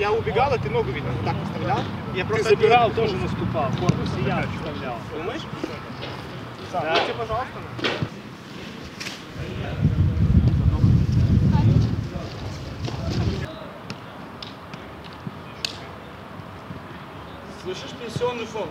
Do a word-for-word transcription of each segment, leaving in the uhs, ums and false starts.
Я убегал, а ты ногу, видно, вот так оставлял. Я просто ты забирал, отбил, тоже наступал. Корпус и я оставлял. Думаешь? Да. Да. Будьте, пожалуйста. Слышишь пенсионный фонд?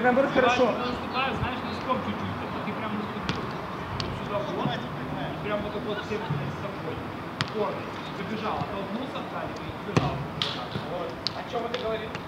Наоборот, хорошо. Я наступаю, знаешь, носком чуть-чуть, а ты прям наступил сюда вот, и прям вот так вот всем с собой. Корни. Забежал, оттолкнулся, отдали, и сбежал. Вот. О чем это говорит?